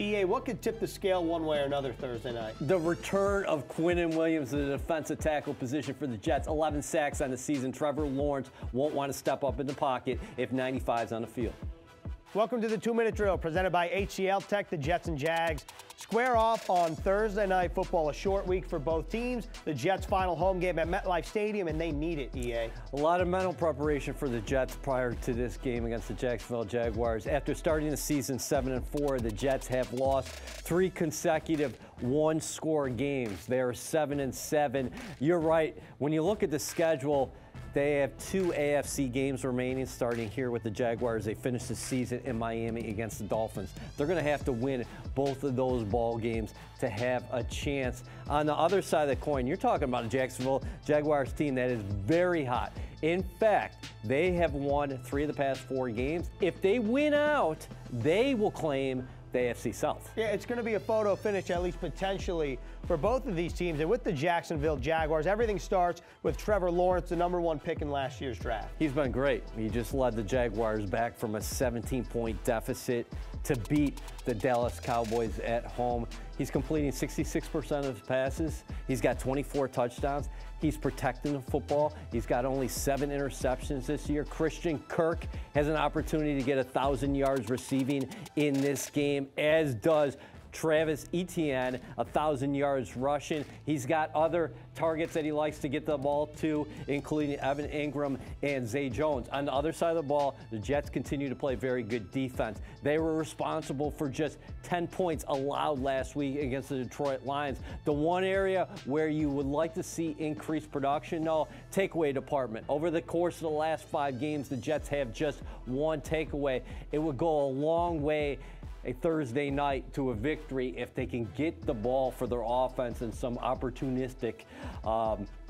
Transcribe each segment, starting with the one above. EA, what could tip the scale one way or another Thursday night? The return of Quinnen Williams to the defensive tackle position for the Jets. 11 sacks on the season. Trevor Lawrence won't want to step up in the pocket if 95's on the field. Welcome to the 2 Minute Drill, presented by HCL Tech. The Jets and Jags square off on Thursday Night Football, a short week for both teams. The Jets' final home game at MetLife Stadium, and they need it, EA. A lot of mental preparation for the Jets prior to this game against the Jacksonville Jaguars. After starting the season 7-4, the Jets have lost 3 consecutive one-score games. They are 7-7. You're right. When you look at the schedule, they have 2 AFC games remaining, starting here with the Jaguars. They finish the season in Miami against the Dolphins. They're going to have to win both of those ball games to have a chance. On the other side of the coin, you're talking about a Jacksonville Jaguars team that is very hot. In fact, they have won 3 of the past 4 games. If they win out, they will claim the AFC South. Yeah, it's going to be a photo finish, at least potentially, for both of these teams. And with the Jacksonville Jaguars, everything starts with Trevor Lawrence, the #1 pick in last year's draft. He's been great. He just led the Jaguars back from a 17-point deficit to beat the Dallas Cowboys at home. He's completing 66% of his passes. He's got 24 touchdowns. He's protecting the football. He's got only 7 interceptions this year. Christian Kirk has an opportunity to get 1,000 yards receiving in this game, as does Travis Etienne, 1,000 yards rushing. He's got other targets that he likes to get the ball to, including Evan Ingram and Zay Jones. On the other side of the ball, the Jets continue to play very good defense. They were responsible for just 10 points allowed last week against the Detroit Lions. The one area where you would like to see increased production, no, takeaway department. Over the course of the last 5 games, the Jets have just 1 takeaway. It would go a long way a Thursday night to a victory if they can get the ball for their offense in some opportunistic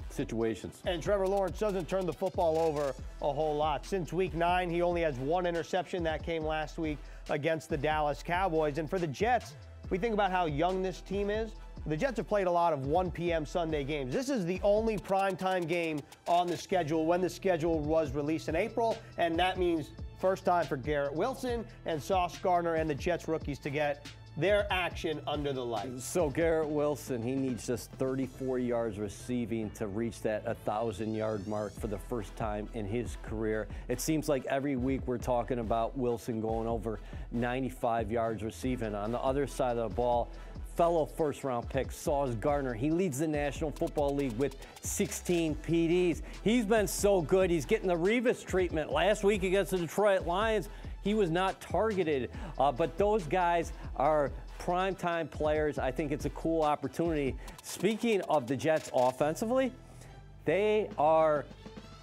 situations. And Trevor Lawrence doesn't turn the football over a whole lot. Since week 9, he only has 1 interception. That came last week against the Dallas Cowboys. And for the Jets, we think about how young this team is. The Jets have played a lot of 1 p.m. Sunday games. This is the only primetime game on the schedule when the schedule was released in April, and that means first time for Garrett Wilson and Sauce Gardner and the Jets rookies to get their action under the lights. So Garrett Wilson, he needs just 34 yards receiving to reach that 1,000-yard mark for the first time in his career. It seems like every week we're talking about Wilson going over 95 yards receiving. On the other side of the ball, fellow first-round pick Sauce Gardner, he leads the National Football League with 16 PDs. He's been so good. He's getting the Revis treatment. Last week against the Detroit Lions, he was not targeted, but those guys are primetime players. I think it's a cool opportunity. Speaking of the Jets offensively, they are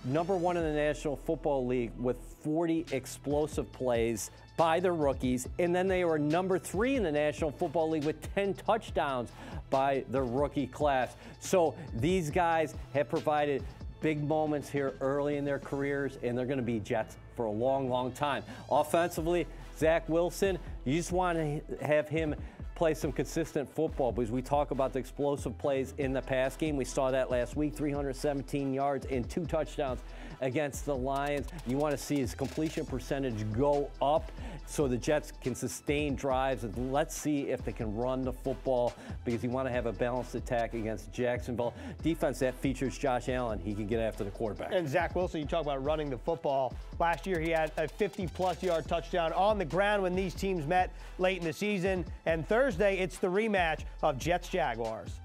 #1 in the National Football League with 40 explosive plays by the rookies, and then they were #3 in the National Football League with 10 touchdowns by the rookie class. So these guys have provided big moments here early in their careers, and they're going to be Jets for a long, long time. Offensively, Zach Wilson, you just want to have him play some consistent football, because we talk about the explosive plays in the pass game. We saw that last week, 317 yards and 2 touchdowns against the Lions. You want to see his completion percentage go up so the Jets can sustain drives, and let's see if they can run the football, because you want to have a balanced attack against Jacksonville. Defense that features Josh Allen, he can get after the quarterback. And Zach Wilson, you talk about running the football. Last year he had a 50-plus yard touchdown on the ground when these teams met late in the season. And Thursday, it's the rematch of Jets-Jaguars.